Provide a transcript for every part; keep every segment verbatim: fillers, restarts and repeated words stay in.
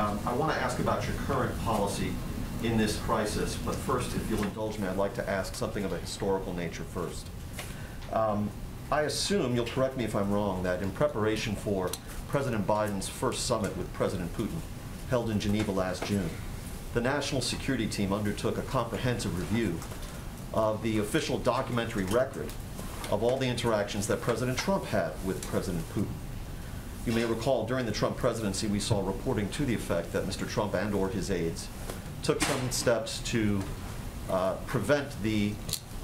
Um, I want to ask about your current policy in this crisis, but first, if you'll indulge me, I'd like to ask something of a historical nature first. Um, I assume, you'll correct me if I'm wrong, that in preparation for President Biden's first summit with President Putin, held in Geneva last June, the National Security Team undertook a comprehensive review of the official documentary record of all the interactions that President Trump had with President Putin. You may recall, during the Trump presidency, we saw reporting to the effect that Mister Trump and or his aides took some steps to uh, prevent the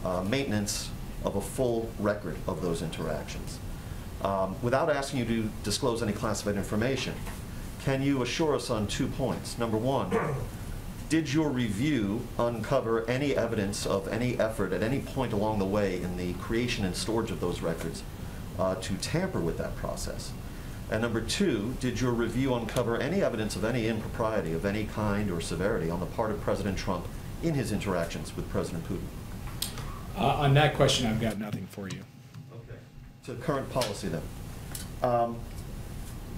uh, maintenance of a full record of those interactions. Um, without asking you to disclose any classified information, can you assure us on two points? Number one, did your review uncover any evidence of any effort at any point along the way in the creation and storage of those records uh, to tamper with that process? And number two, did your review uncover any evidence of any impropriety of any kind or severity on the part of President Trump in his interactions with President Putin? Uh, on that question, I've got nothing for you. Okay. So current policy, then. Um,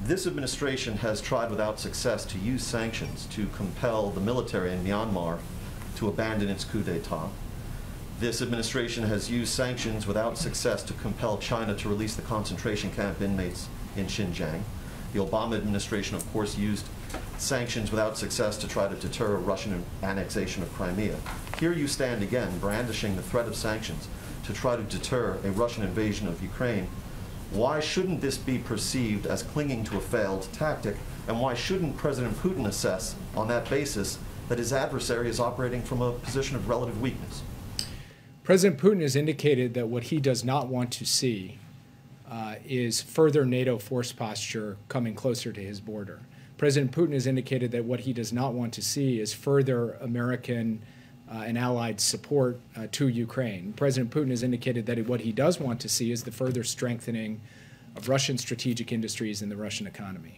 this administration has tried without success to use sanctions to compel the military in Myanmar to abandon its coup d'etat. This administration has used sanctions without success to compel China to release the concentration camp inmates in Xinjiang. The Obama administration, of course, used sanctions without success to try to deter Russian annexation of Crimea. Here you stand again, brandishing the threat of sanctions to try to deter a Russian invasion of Ukraine. Why shouldn't this be perceived as clinging to a failed tactic? And why shouldn't President Putin assess on that basis that his adversary is operating from a position of relative weakness? President Putin has indicated that what he does not want to see Uh, is further NATO force posture coming closer to his border. President Putin has indicated that what he does not want to see is further American uh, and allied support uh, to Ukraine. President Putin has indicated that what he does want to see is the further strengthening of Russian strategic industries and the Russian economy.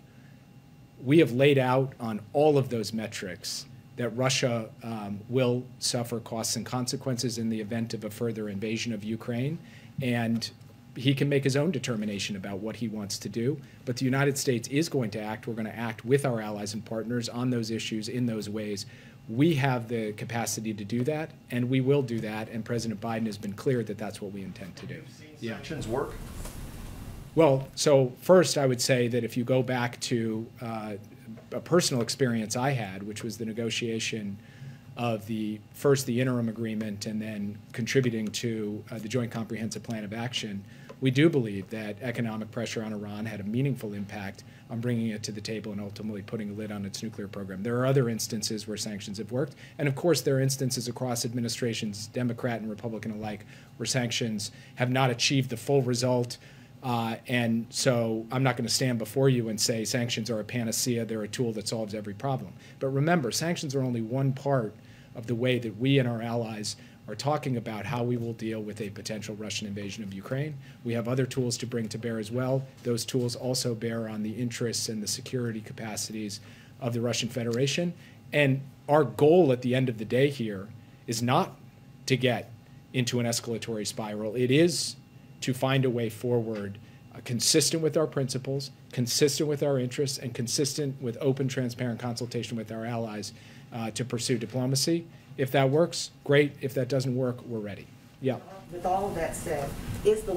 We have laid out on all of those metrics that Russia um, will suffer costs and consequences in the event of a further invasion of Ukraine, and he can make his own determination about what he wants to do, but the United States is going to act. We're going to act with our allies and partners on those issues in those ways. We have the capacity to do that, and we will do that, and President Biden has been clear that that's what we intend to do. Have you seen yeah. sanctions work? Well, so first I would say that if you go back to uh, a personal experience I had, which was the negotiation of the first the interim agreement and then contributing to uh, the Joint Comprehensive Plan of Action, we do believe that economic pressure on Iran had a meaningful impact on bringing it to the table and ultimately putting a lid on its nuclear program. There are other instances where sanctions have worked, and of course there are instances across administrations, Democrat and Republican alike, where sanctions have not achieved the full result. Uh, and so I'm not going to stand before you and say sanctions are a panacea, they're a tool that solves every problem. But remember, sanctions are only one part of the way that we and our allies are talking about how we will deal with a potential Russian invasion of Ukraine. We have other tools to bring to bear as well. Those tools also bear on the interests and the security capacities of the Russian Federation. And our goal at the end of the day here is not to get into an escalatory spiral. It is to find a way forward uh, consistent with our principles, consistent with our interests, and consistent with open, transparent consultation with our allies uh, to pursue diplomacy. If that works, great. If that doesn't work, we're ready. Yeah. With all of that said, is the